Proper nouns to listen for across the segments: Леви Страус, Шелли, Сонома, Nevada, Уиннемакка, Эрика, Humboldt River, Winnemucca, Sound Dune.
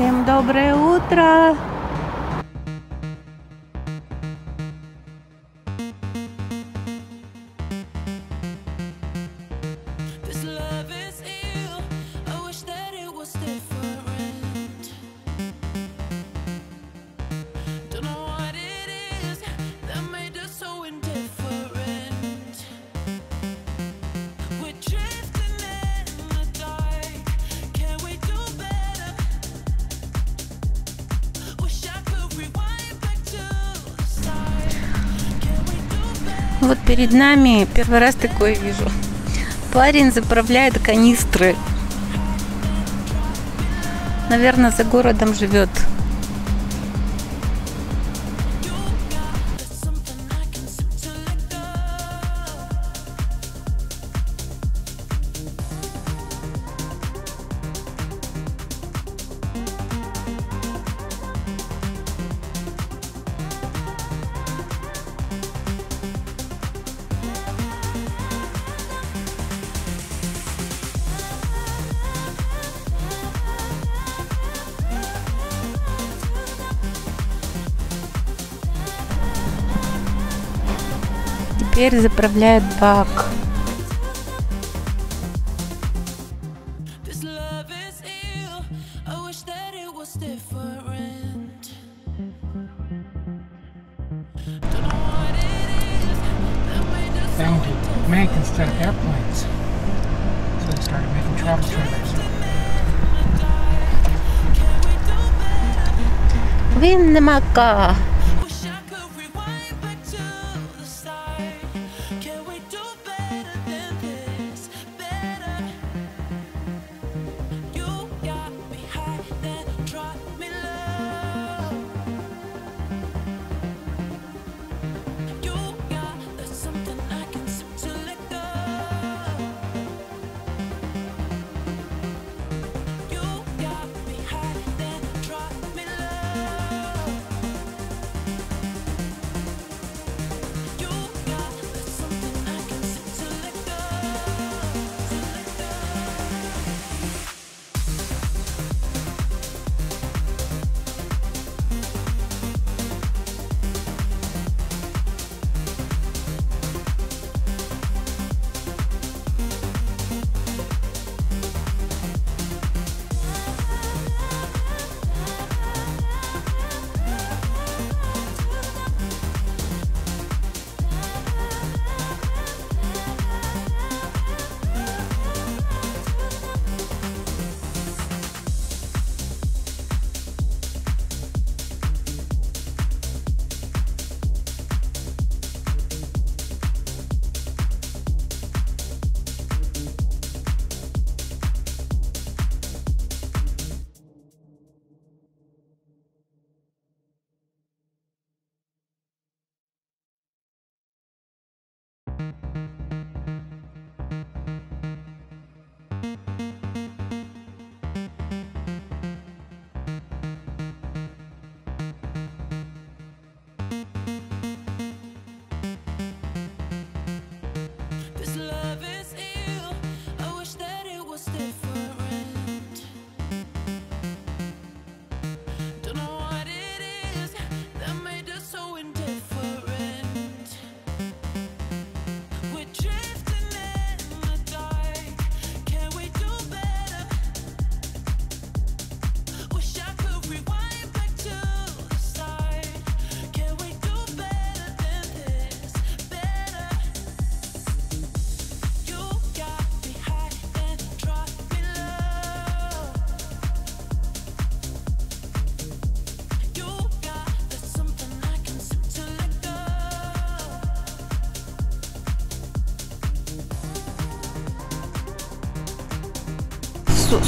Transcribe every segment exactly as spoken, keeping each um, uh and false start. Всем доброе утро! Вот перед нами, первый раз такое вижу, парень заправляет канистры. Наверное, за городом живет. Теперь заправляет бак. Winnemucca.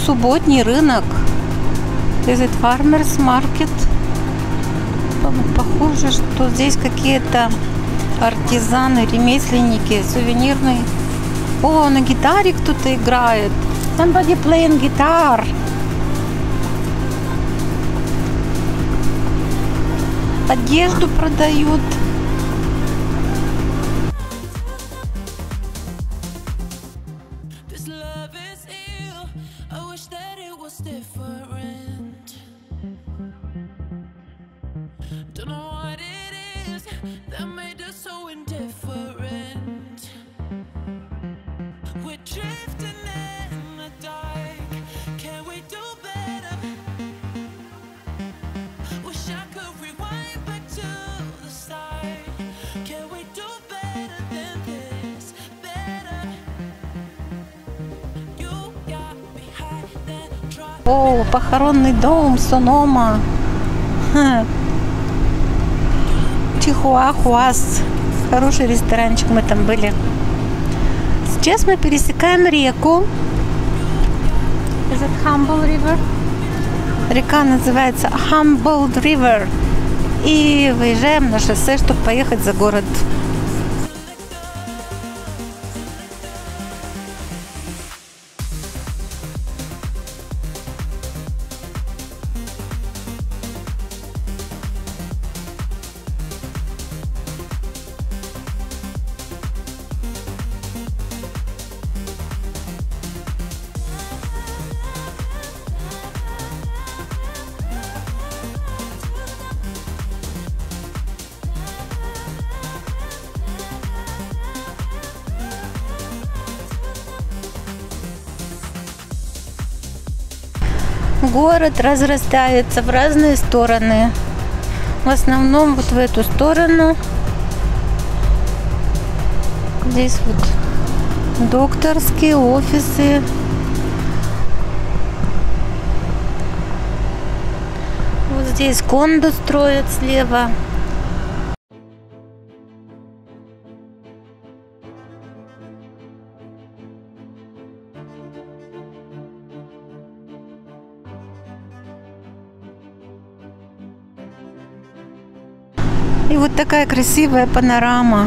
Субботний рынок. Is it farmers market? Похоже, что здесь какие-то артизаны, ремесленники, сувенирные. О, на гитаре кто-то играет. Somebody playing guitar. Одежду продают. This love is ill. I wish that it was different. О, похоронный дом Сонома. Чихуахуа. Хороший ресторанчик, мы там были. Сейчас мы пересекаем реку. Humboldt River. Река называется Humboldt River. И выезжаем на шоссе, чтобы поехать за город. Город разрастается в разные стороны. В основном вот в эту сторону. Здесь вот докторские офисы. Вот здесь кондо строят слева. И вот такая красивая панорама.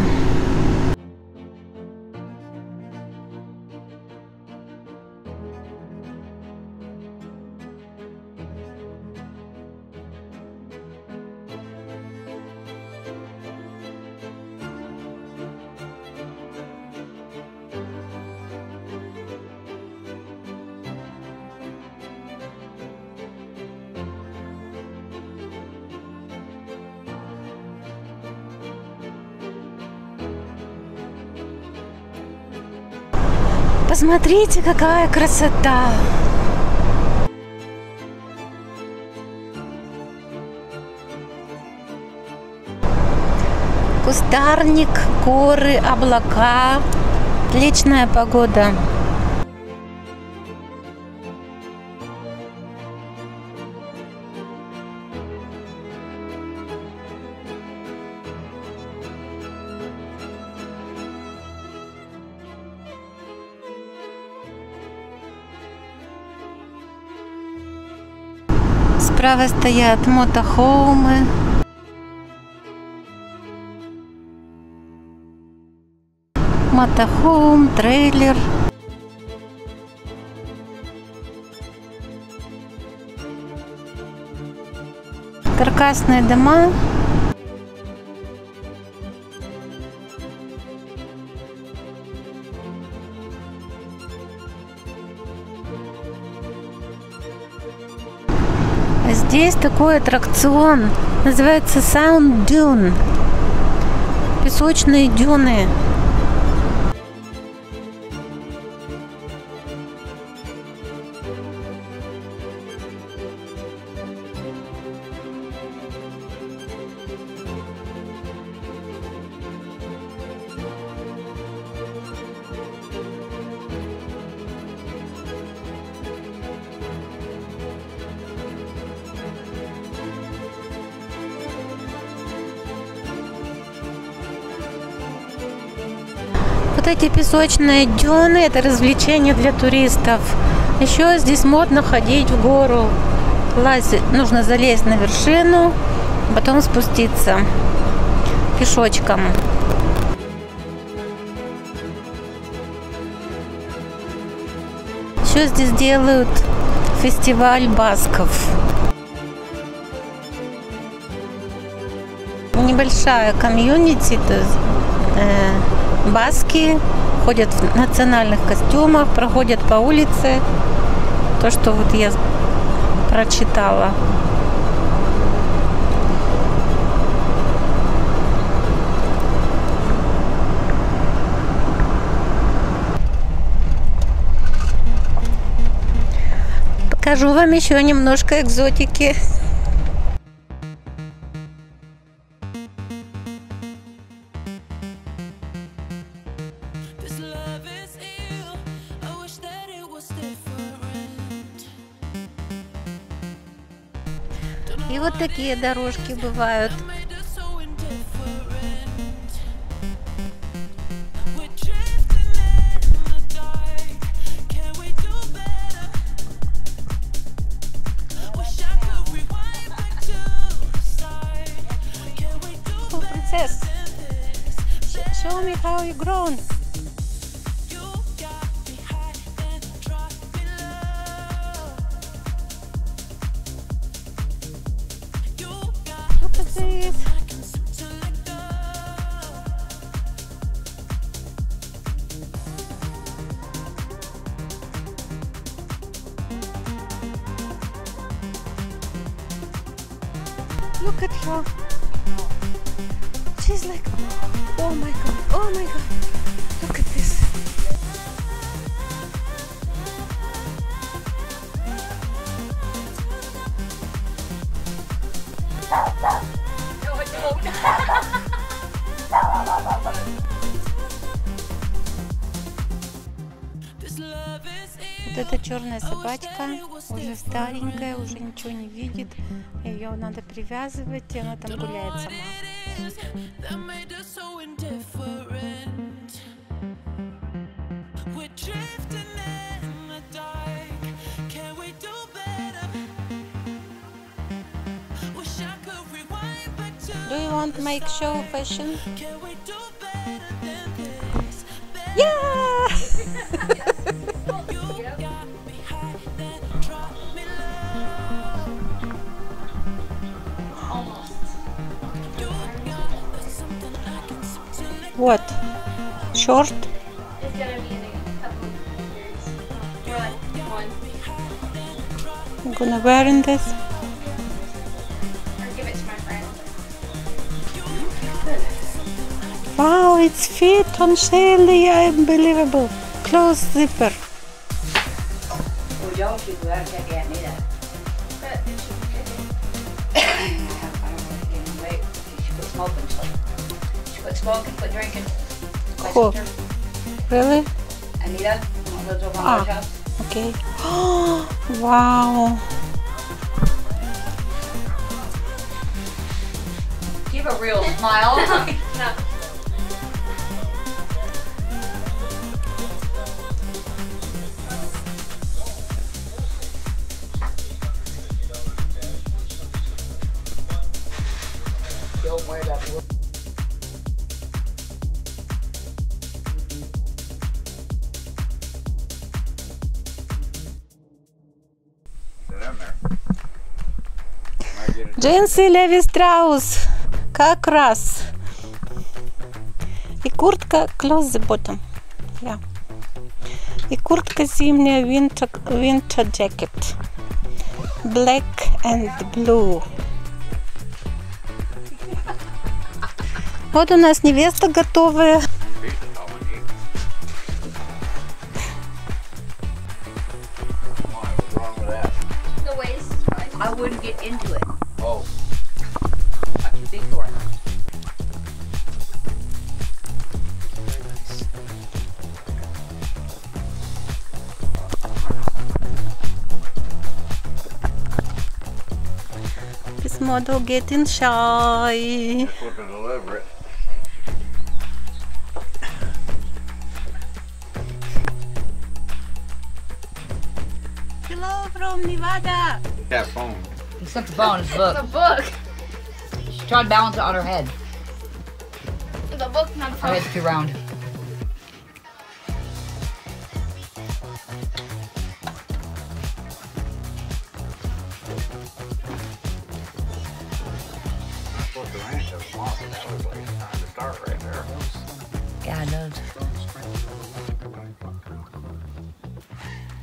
Посмотрите, какая красота! Кустарник, горы, облака. Отличная погода. Справа стоят мотохолмы. Мотохолм, трейлер. Каркасные дома. Здесь такой аттракцион, называется Sound Dune, песочные дюны. Вот эти песочные дюны – это развлечение для туристов. Еще здесь модно ходить в гору. Лазить. Нужно залезть на вершину, потом спуститься пешочком. Еще здесь делают фестиваль басков. Небольшая комьюнити. Баски ходят в национальных костюмах, проходят по улице. То, что вот я прочитала. Покажу вам еще немножко экзотики. Love is ill, I wish that it was different. И вот такие дорожки бывают. Oh, princess, show me how you grown. Look at her. She's like, oh my god, oh my god. Look at this. Вот эта черная собачка уже старенькая, уже ничего не видит. Ее надо привязывать, и она там гуляет сама. Do you want to make show fashion? Yeah! Вот, short. I'm gonna wear in this. Wow, it's fit on Shelly, unbelievable. Close zipper. Smoking, put drinking. Cool. Really? Anita, one of those over my house. Okay. Wow. Do you have a real smile? No. Don't worry about it. Джинсы Леви Страус, как раз. И куртка close the bottom. Yeah. И куртка зимняя winter, winter jacket. Black and blue. Вот у нас невеста готовая. I wouldn't get into it. Oh. That's a big door. This model getting shy. Just looking all over it. Hello from Nevada. That phone. He slipped a bone in his book. It's a book. She tried to balance it on her head. The book, not the phone. Her head's too round. I thought the ranch was awesome. That was like time to start right there. God knows.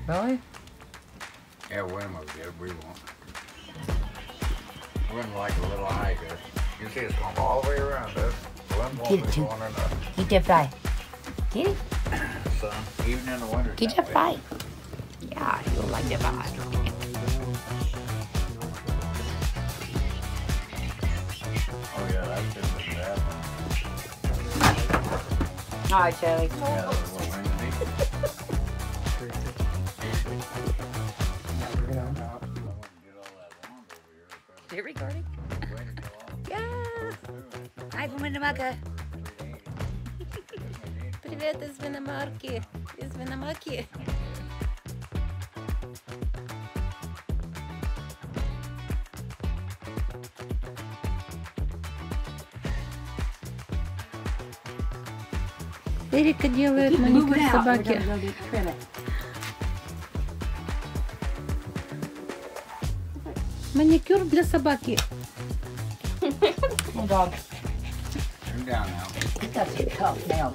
Really? Yeah, Winnemucca did. We won't. I wouldn't like a little high here. You see, it's going all the way around this. Winnemucca is going enough. Eat that fry. Get it? So, even in the winter. Get that fry. Yeah, you'll like that fry. Oh, yeah, that's just a bad one. All right, Shelly. Yeah, that's what we're going to do. Here we go. Winnemucca. Привет из Виннемарки, из Виннемарки. Эрика делает маникюр собаке. Маникюр для собаки. I'm putting them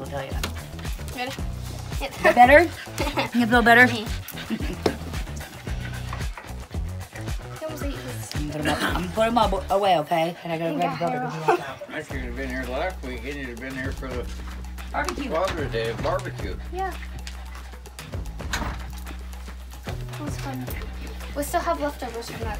all away, okay? And I gotta grab the butter. I should have been here last week. It should have been here for the barbecue. Father's Day barbecue. Yeah. That was fun. We still have leftovers from that.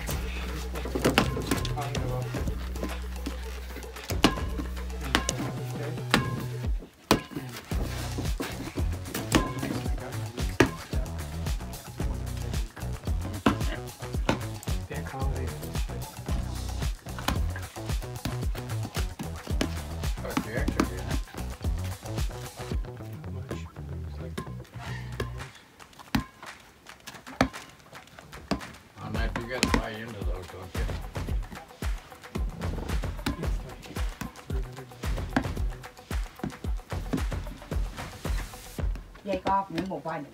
Take off and then we'll find him.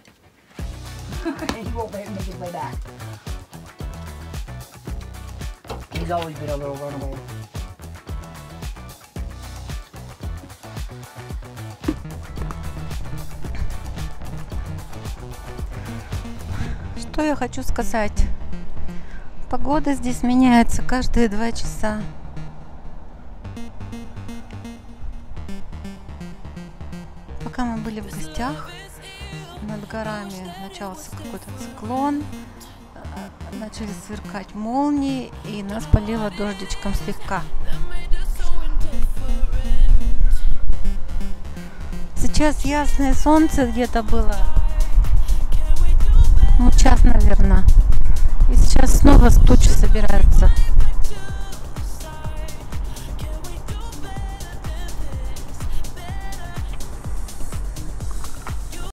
And he won't let him make his way back. He's always been a little runaway. Что я хочу сказать? Погода здесь меняется каждые два часа. Пока мы были в гостях, над горами начался какой-то циклон, начали сверкать молнии, и нас полило дождичком слегка. Сейчас ясное солнце где-то было, ну час, наверное. И сейчас снова тучи собираются.